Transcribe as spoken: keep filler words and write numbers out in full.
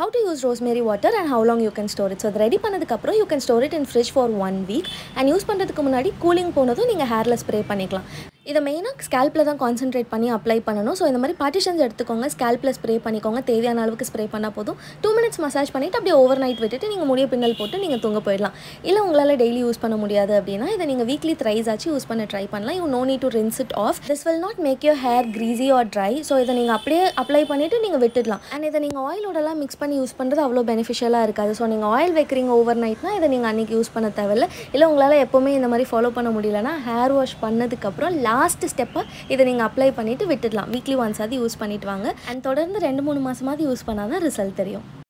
how to use rosemary water and how long you can store it. So ready பண்ணதுக்கு அப்புறம் you can store it in fridge for one week, and use பண்றதுக்கு முன்னாடி cooling போனதும் நீங்க ஹேர்ல spray பண்ணிக்கலாம். இத மெயினா ஸ்கல்ப்ல தான் கான்சென்ட்ரேட் பண்ணி அப்ளை பண்ணனும். சோ இந்த மாதிரி பார்ட்டிஷன்ஸ் எடுத்துக்கோங்க, ஸ்கல்ப்ல ஸ்ப்ரே பண்ணிக்கோங்க. தேவையான அளவுக்கு ஸ்ப்ரே பண்ணா போதும். two minutes மசாஜ் பண்ணிட்டு அப்படியே ஓவர்நைட் விட்டுட்டு நீங்க முடிய பின்னல் போட்டு நீங்க தூங்க போயிடலாம். இல்ல உங்களால டெய்லி யூஸ் பண்ண முடியாது அப்படினா இத நீங்க வீக்லி thrice ஆச்சு யூஸ் பண்ண ட்ரை பண்ணலாம். you no need to rinse it off. this will not make your hair greasy or dry. So இத நீங்க அப்படியே அப்ளை பண்ணிட்டு நீங்க விட்டுடலாம். and இத நீங்க ஆயிலோடலாம் mix பண்ணி யூஸ் பண்றது அவ்வளவு பெனிஃபிஷியலா இருக்காது. சோ நீங்க ஆயில் வைக்கிறீங்க ஓவர்நைட்னா இத நீங்க அன்னைக்கு யூஸ் பண்ண தேவையில்லை. இல்ல உங்களால எப்பவுமே இந்த மாதிரி ஃபாலோ பண்ண முடியலனா ஹேர் வாஷ் பண்ணதுக்கு அப்புறம் last step இத நீங்க அப்ளை பண்ணிட்டு விட்டுடலாம். வீக்லி ஒன்ஸ் ஆதி யூஸ் பண்ணிட்டு வாங்க. and தொடர்ந்து two to three மாசமாவது யூஸ் பண்ணாதான் ரிசல்ட் தெரியும்.